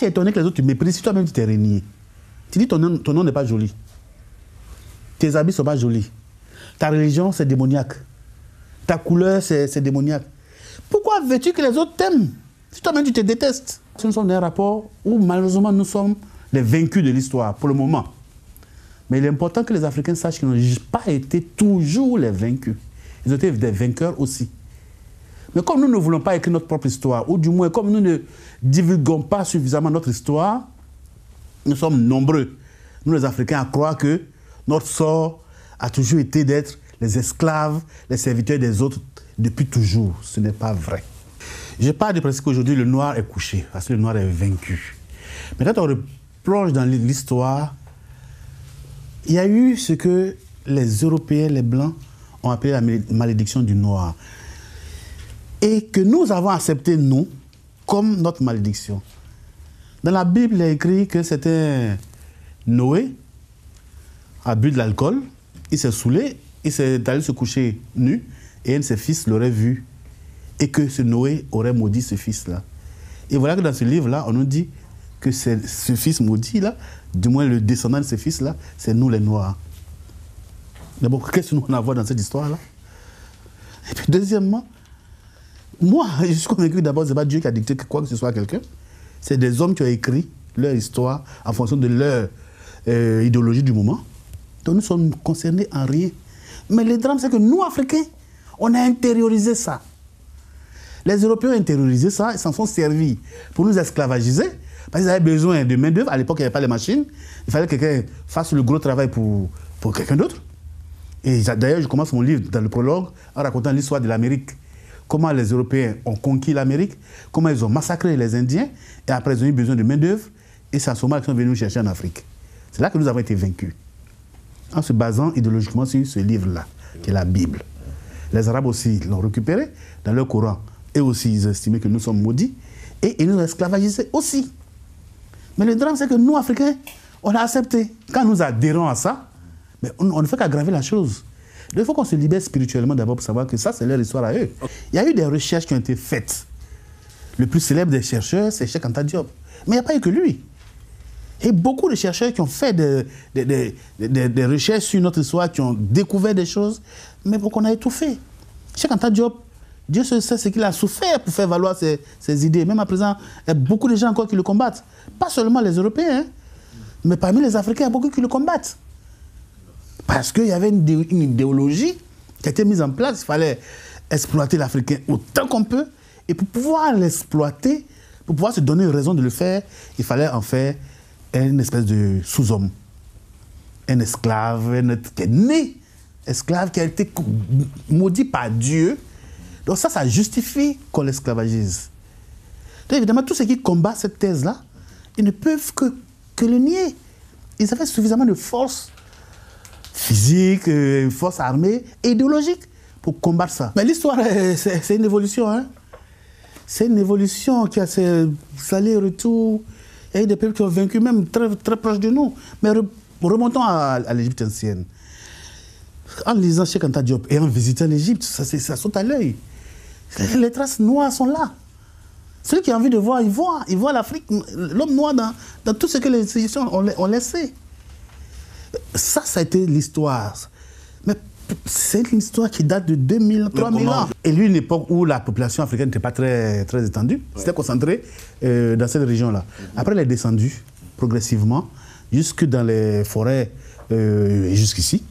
tu es étonné que les autres te méprisent, si toi-même tu t'es renié, tu dis ton nom n'est pas joli, tes habits ne sont pas jolis, ta religion c'est démoniaque, ta couleur c'est démoniaque. Pourquoi veux-tu que les autres t'aiment si toi-même tu te détestes? Nous sommes dans un rapport où malheureusement nous sommes les vaincus de l'histoire pour le moment. Mais il est important que les Africains sachent qu'ils n'ont pas été toujours les vaincus. Ils ont été des vainqueurs aussi. Mais comme nous ne voulons pas écrire notre propre histoire, ou du moins comme nous ne divulguons pas suffisamment notre histoire, nous sommes nombreux, nous les Africains, à croire que notre sort a toujours été d'être les esclaves, les serviteurs des autres depuis toujours. Ce n'est pas vrai. Je parle du principe qu'aujourd'hui le noir est couché, parce que le noir est vaincu. Mais quand on replonge dans l'histoire, il y a eu ce que les Européens, les Blancs, ont appelé la malédiction du noir. Et que nous avons accepté, nous, comme notre malédiction. Dans la Bible, il est écrit que c'était Noé, a bu de l'alcool, il s'est saoulé, il s'est allé se coucher nu, et un de ses fils l'aurait vu. Et que ce Noé aurait maudit ce fils-là. Et voilà que dans ce livre-là, on nous dit que ce fils maudit-là, du moins le descendant de ce fils-là, c'est nous les Noirs. D'abord, qu'est-ce que nous on a voir dans cette histoire-là? Et puis deuxièmement, moi, je suis convaincu que d'abord, ce n'est pas Dieu qui a dicté quoi que ce soit à quelqu'un. C'est des hommes qui ont écrit leur histoire en fonction de leur idéologie du moment. Donc nous sommes concernés en rien. Mais le drame, c'est que nous, Africains, on a intériorisé ça. Les Européens ont intériorisé ça, ils s'en sont servis pour nous esclavagiser. Parce qu'ils avaient besoin de main-d'œuvre. À l'époque, il n'y avait pas les machines. Il fallait que quelqu'un fasse le gros travail pour quelqu'un d'autre. Et d'ailleurs, je commence mon livre dans le prologue en racontant l'histoire de l'Amérique. Comment les Européens ont conquis l'Amérique, comment ils ont massacré les Indiens, et après ils ont eu besoin de main-d'œuvre, et c'est à ce moment qu'ils sont venus nous chercher en Afrique. C'est là que nous avons été vaincus, en se basant idéologiquement sur ce livre-là, qui est la Bible. Les Arabes aussi l'ont récupéré dans leur Coran, et aussi ils estimaient que nous sommes maudits, et ils nous esclavagisaient aussi. Mais le drame, c'est que nous, Africains, on a accepté. Quand nous adhérons à ça, mais on ne fait qu'aggraver la chose. Il faut qu'on se libère spirituellement d'abord pour savoir que ça, c'est leur histoire à eux. Il y a eu des recherches qui ont été faites. Le plus célèbre des chercheurs, c'est Cheikh Anta Diop. Mais il n'y a pas eu que lui. Et beaucoup de chercheurs qui ont fait des recherches sur notre histoire, qui ont découvert des choses, mais pour qu'on a étouffé. Cheikh Anta Diop, Dieu sait ce qu'il a souffert pour faire valoir ses idées. Même à présent, il y a beaucoup de gens encore qui le combattent. Pas seulement les Européens, hein, mais parmi les Africains, il y a beaucoup qui le combattent. Parce qu'il y avait une idéologie qui a été mise en place. Il fallait exploiter l'Africain autant qu'on peut. Et pour pouvoir l'exploiter, pour pouvoir se donner raison de le faire, il fallait en faire une espèce de sous-homme. Un esclave, qui est né esclave, qui a été maudit par Dieu. Donc ça, ça justifie qu'on l'esclavagise. Donc évidemment, tous ceux qui combattent cette thèse-là, ils ne peuvent que le nier. Ils avaient suffisamment de force physique, force armée, idéologique, pour combattre ça. Mais l'histoire, c'est une évolution. Hein? C'est une évolution qui a ses allers-retours. Il y a eu des peuples qui ont vaincu, même très, très proches de nous. Mais remontons à l'Égypte ancienne. En lisant Cheikh Anta Diop et en visitant l'Égypte, ça saute à l'œil. Les traces noires sont là. Celui qui a envie de voir, il voit. Il voit l'Afrique, l'homme noir dans tout ce que les institutions ont laissé. Ça a été l'histoire. Mais c'est une histoire qui date de 2000, 3000 ans. Et lui, une époque où la population africaine n'était pas très étendue, ouais. C'était concentré dans cette région-là. Après, elle est descendue progressivement, jusque dans les forêts, jusqu'ici.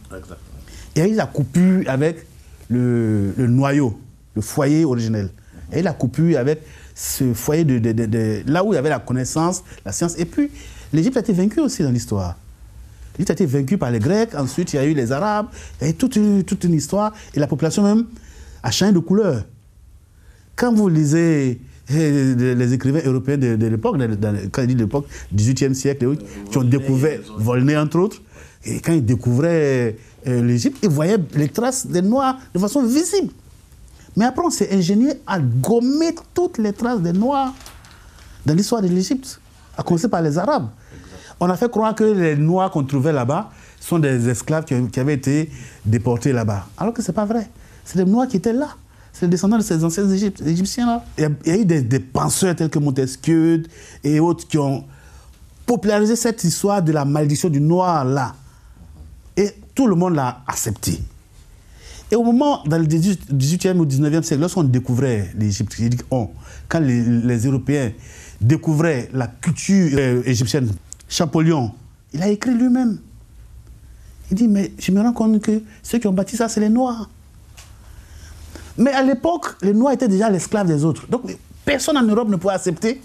Et il y a eu la coupure avec le noyau, le foyer originel. Il y a eu la coupure avec ce foyer là où il y avait la connaissance, la science. Et puis, l'Égypte a été vaincue aussi dans l'histoire. Il a été vaincu par les Grecs, ensuite il y a eu les Arabes, il y a eu toute une histoire, et la population même a changé de couleur. Quand vous lisez les écrivains européens de l'époque, quand je dis l'époque, 18e siècle, qui ont découvert Volnay entre autres, et quand ils découvraient l'Égypte, ils voyaient les traces des Noirs de façon visible. Mais après on s'est ingénié à gommer toutes les traces des Noirs dans l'histoire de l'Égypte, à commencer par les Arabes. On a fait croire que les Noirs qu'on trouvait là-bas sont des esclaves qui avaient été déportés là-bas. Alors que ce n'est pas vrai. C'est des Noirs qui étaient là. C'est le descendant de ces anciens Égyptiens-là. Il y a eu des penseurs tels que Montesquieu et autres qui ont popularisé cette histoire de la malédiction du noir-là. Et tout le monde l'a accepté. Et au moment, dans le 18e ou 19e siècle, lorsqu'on découvrait l'Égypte, quand les Européens découvraient la culture égyptienne, Champollion, il a écrit lui-même. Il dit, mais je me rends compte que ceux qui ont bâti ça, c'est les Noirs. Mais à l'époque, les Noirs étaient déjà l'esclave des autres. Donc personne en Europe ne pouvait accepter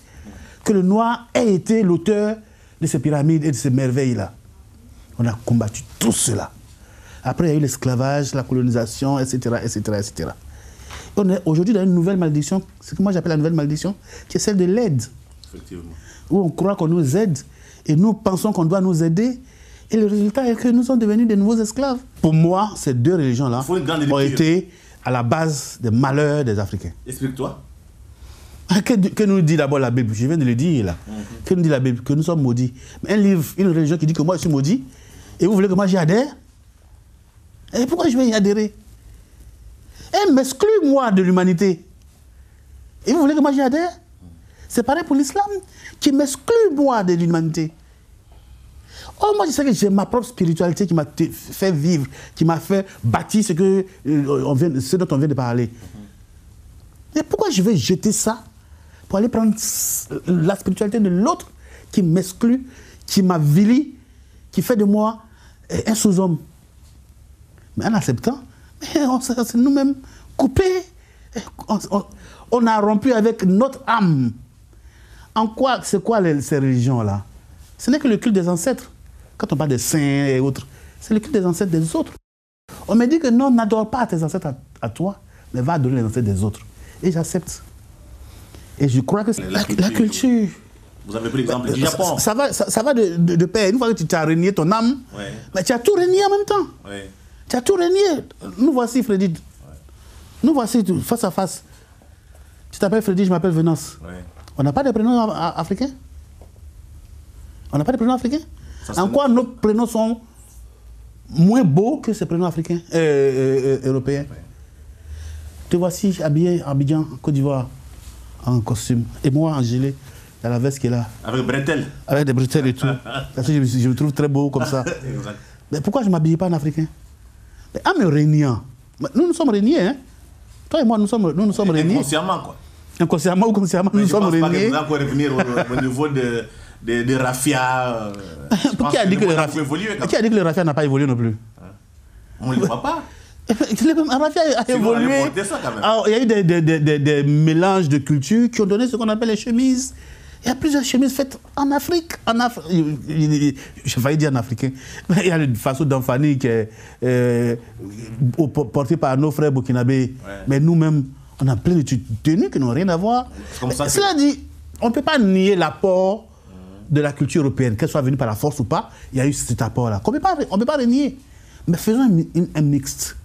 que le Noir ait été l'auteur de ces pyramides et de ces merveilles-là. On a combattu tout cela. Après, il y a eu l'esclavage, la colonisation, etc., etc., etc. Et on est aujourd'hui dans une nouvelle malédiction, ce que moi j'appelle la nouvelle malédiction, qui est celle de l'aide. Effectivement. Où on croit qu'on nous aide et nous pensons qu'on doit nous aider. Et le résultat est que nous sommes devenus des nouveaux esclaves. Pour moi, ces deux religions-là ont été à la base des malheurs des Africains. Explique-toi. Que nous dit d'abord la Bible? Je viens de le dire là. Mm-hmm. Que nous dit la Bible? Que nous sommes maudits. Mais un livre, une religion qui dit que moi je suis maudit, et vous voulez que moi j'y adhère? Et pourquoi je vais y adhérer? Eh, m'exclue-moi de l'humanité. Et vous voulez que moi j'y adhère? C'est pareil pour l'islam, qui m'exclut-moi de l'humanité. Oh, moi je sais que j'ai ma propre spiritualité qui m'a fait vivre, qui m'a fait bâtir ce dont on vient de parler. Mais pourquoi je vais jeter ça pour aller prendre la spiritualité de l'autre qui m'exclut, qui m'avilit, qui fait de moi un sous-homme? Mais en acceptant, on s'est nous-mêmes coupés. On a rompu avec notre âme. En quoi, c'est quoi ces religions-là? Ce n'est que le culte des ancêtres. Quand on parle des saints et autres, c'est le culte des ancêtres des autres. On me dit que non, n'adore pas tes ancêtres à toi, mais va adorer les ancêtres des autres. Et j'accepte. Et je crois que c'est la culture. Vous avez pris l'exemple du Japon. Ça va de paix. Une fois que tu as régné ton âme, ouais. Mais tu as tout régné en même temps. Ouais. Tu as tout régné. Nous voici, Freddy. Ouais. Nous voici, face à face. Tu t'appelles Freddy, je m'appelle Venance. Ouais. On n'a pas de prénom africain. On n'a pas de prénom africain. En quoi nos prénoms sont moins beaux que ces prénoms africains, européens? Ouais. Te voici habillé à Abidjan, Côte d'Ivoire, en costume. Et moi, en gilet, dans la veste qui est là. Avec bretelles. Avec des bretelles et tout. Parce que je me trouve très beau comme ça. Mais pourquoi je ne m'habille pas en africain? Mais en me régnant. Nous sommes régnés, hein. Toi et moi, nous sommes régnés. Inconsciemment, quoi. Inconsciemment ou consciemment, mais nous sommes régnés. Je ne pense pas que nous allons revenir au niveau de Raffia. Qui a dit que le Raffia n'a pas évolué non plus? On ne le voit pas. Raffia a évolué. Il y a eu des mélanges de cultures qui ont donné ce qu'on appelle les chemises. Il y a plusieurs chemises faites en Afrique. J'ai failli dire en africain. Il y a le Faso Dampani qui est porté par nos frères burkinabés. Ouais. Mais nous-mêmes, on a plein de tenues qui n'ont rien à voir. Cela dit, on ne peut pas nier l'apport de la culture européenne, qu'elle soit venue par la force ou pas. Il y a eu cet apport-là. On ne peut pas le nier. Mais faisons un mixte.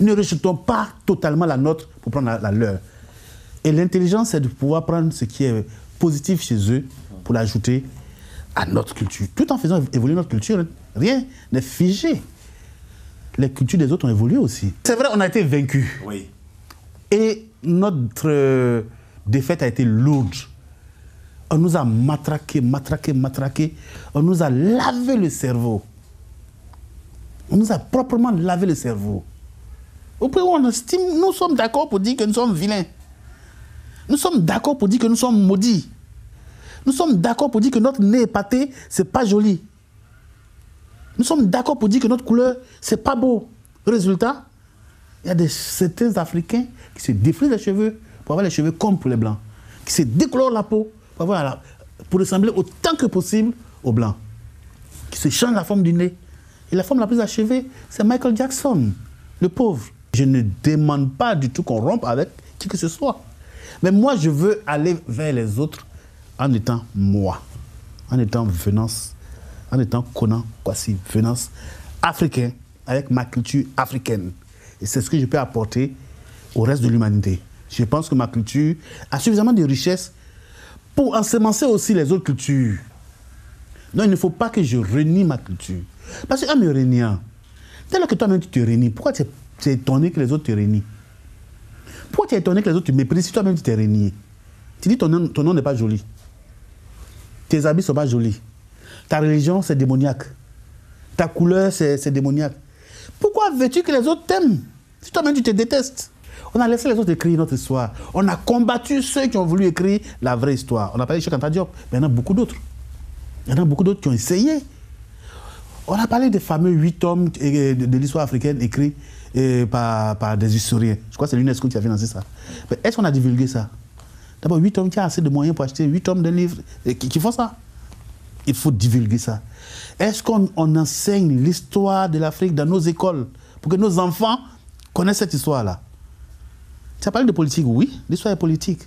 Ne rejetons pas totalement la nôtre pour prendre la leur. Et l'intelligence, c'est de pouvoir prendre ce qui est positif chez eux pour l'ajouter à notre culture. Tout en faisant évoluer notre culture, rien n'est figé. Les cultures des autres ont évolué aussi. C'est vrai, on a été vaincus. Oui. Et notre défaite a été lourde. On nous a matraqués. On nous a lavé le cerveau. On nous a proprement lavé le cerveau. Au point où on estime, nous sommes d'accord pour dire que nous sommes vilains. Nous sommes d'accord pour dire que nous sommes maudits. Nous sommes d'accord pour dire que notre nez épaté, c'est pas joli. Nous sommes d'accord pour dire que notre couleur, c'est pas beau. Résultat, il y a certains Africains qui se défrisent les cheveux pour avoir les cheveux comme pour les Blancs, qui se décolorent la peau pour ressembler autant que possible aux Blancs, qui se changent la forme du nez. Et la forme la plus achevée, c'est Michael Jackson, le pauvre. Je ne demande pas du tout qu'on rompe avec qui que ce soit. Mais moi, je veux aller vers les autres en étant moi, en étant Venance, en étant KONAN, Kwasi, Venance, africain, avec ma culture africaine. Et c'est ce que je peux apporter au reste de l'humanité. Je pense que ma culture a suffisamment de richesses pour ensemencer aussi les autres cultures. Non, il ne faut pas que je renie ma culture. Parce qu'en me reniant, dès lors que toi-même tu te renies, pourquoi tu es étonné que les autres te renient? Pourquoi tu es étonné que les autres te méprisent si toi-même tu t'es renié? Tu dis ton nom n'est pas joli. Tes habits ne sont pas jolis. Ta religion, c'est démoniaque. Ta couleur, c'est démoniaque. Pourquoi veux-tu que les autres t'aiment si toi-même tu te détestes? On a laissé les autres écrire notre histoire. On a combattu ceux qui ont voulu écrire la vraie histoire. On a parlé de Cheikh Anta Diop, mais il y en a beaucoup d'autres. Il y en a beaucoup d'autres qui ont essayé. On a parlé des fameux 8 tomes de l'histoire africaine écrits par des historiens. Je crois que c'est l'UNESCO qui a financé ça. Mais est-ce qu'on a divulgué ça? D'abord, 8 hommes qui ont assez de moyens pour acheter 8 tomes de livres qui font ça. Il faut divulguer ça. Est-ce qu'on enseigne l'histoire de l'Afrique dans nos écoles pour que nos enfants connaissent cette histoire-là? Tu as parlé de politique, oui, l'histoire est politique.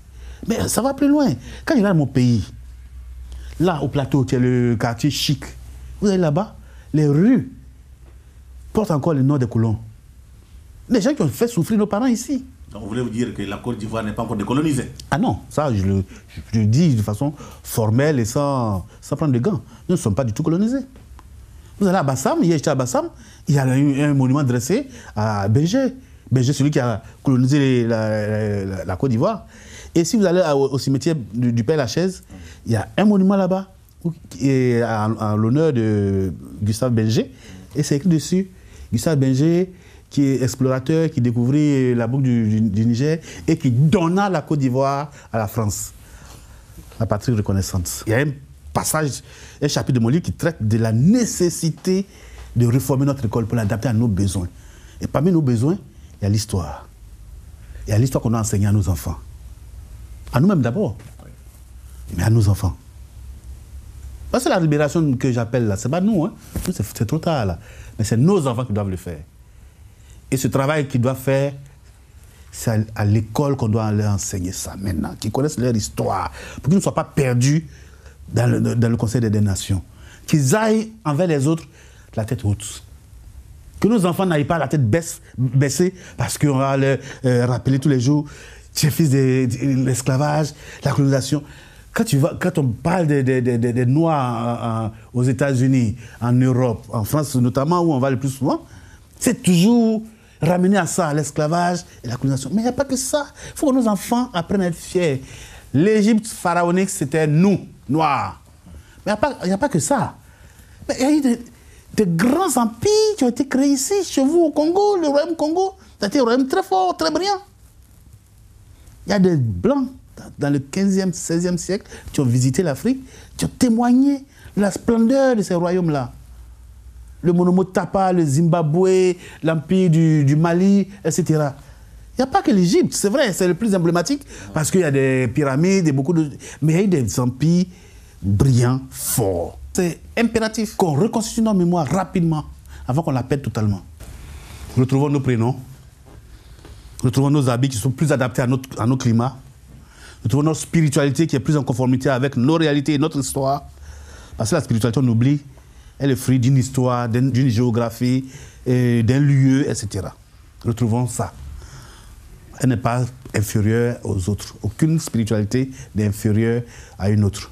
Mais ça va plus loin. Quand je regarde mon pays, là, au plateau, qui est le quartier chic, vous allez là-bas, les rues portent encore le nom des colons. Les gens qui ont fait souffrir nos parents ici. Donc vous voulez vous dire que la Côte d'Ivoire n'est pas encore décolonisée? Ah non, ça je le dis de façon formelle et sans prendre de gants. Nous ne sommes pas du tout colonisés. Vous allez à Bassam, hier j'étais à Bassam, il y a eu un monument dressé à Bengé. Bengé, celui qui a colonisé la Côte d'Ivoire. Et si vous allez au cimetière du Père Lachaise, il y a un monument là-bas à l'honneur de Gustave Binger, et c'est écrit dessus, Gustave Binger, qui est explorateur, qui découvrit la boucle du Niger et qui donna la Côte d'Ivoire à la France, la patrie reconnaissante. Il y a un passage, un chapitre de mon livre qui traite de la nécessité de réformer notre école pour l'adapter à nos besoins. Et parmi nos besoins, il y a l'histoire. Il y a l'histoire qu'on a enseignée à nos enfants. À nous-mêmes d'abord, mais à nos enfants. C'est la libération que j'appelle là, c'est pas nous, hein. C'est trop tard là. Mais c'est nos enfants qui doivent le faire. Et ce travail qu'ils doivent faire, c'est à l'école qu'on doit leur enseigner ça maintenant, qu'ils connaissent leur histoire, pour qu'ils ne soient pas perdus dans le Conseil des Nations. Qu'ils aillent envers les autres la tête haute. Que nos enfants n'aillent pas la tête baissée parce qu'on va leur rappeler tous les jours, tu es fils de l'esclavage, la colonisation. Quand on parle des Noirs aux États-Unis, en Europe, en France notamment, où on va le plus souvent, c'est toujours ramené à ça, l'esclavage et la colonisation. Mais il n'y a pas que ça. Il faut que nos enfants apprennent à être fiers. L'Égypte pharaonique, c'était nous, Noirs. Mais il n'y a pas que ça. Il y a eu de grands empires qui ont été créés ici, chez vous, au Congo, le royaume Congo. C'était un royaume très fort, très brillant. Il y a des Blancs dans le 15e, 16e siècle, qui ont visité l'Afrique, qui ont témoigné de la splendeur de ces royaumes-là. Le Monomotapa, le Zimbabwe, l'empire du Mali, etc. Il n'y a pas que l'Égypte, c'est vrai, c'est le plus emblématique, parce qu'il y a des pyramides et beaucoup de... Mais il y a eu des empires brillants, forts. C'est impératif qu'on reconstitue nos mémoires rapidement, avant qu'on la perde totalement. Retrouvons nos prénoms, retrouvons nos habits qui sont plus adaptés à nos climats, nous trouvons notre spiritualité qui est plus en conformité avec nos réalités et notre histoire. Parce que la spiritualité, on oublie, elle est fruit d'une histoire, d'une géographie, d'un lieu, etc. Retrouvons ça. Elle n'est pas inférieure aux autres. Aucune spiritualité n'est inférieure à une autre.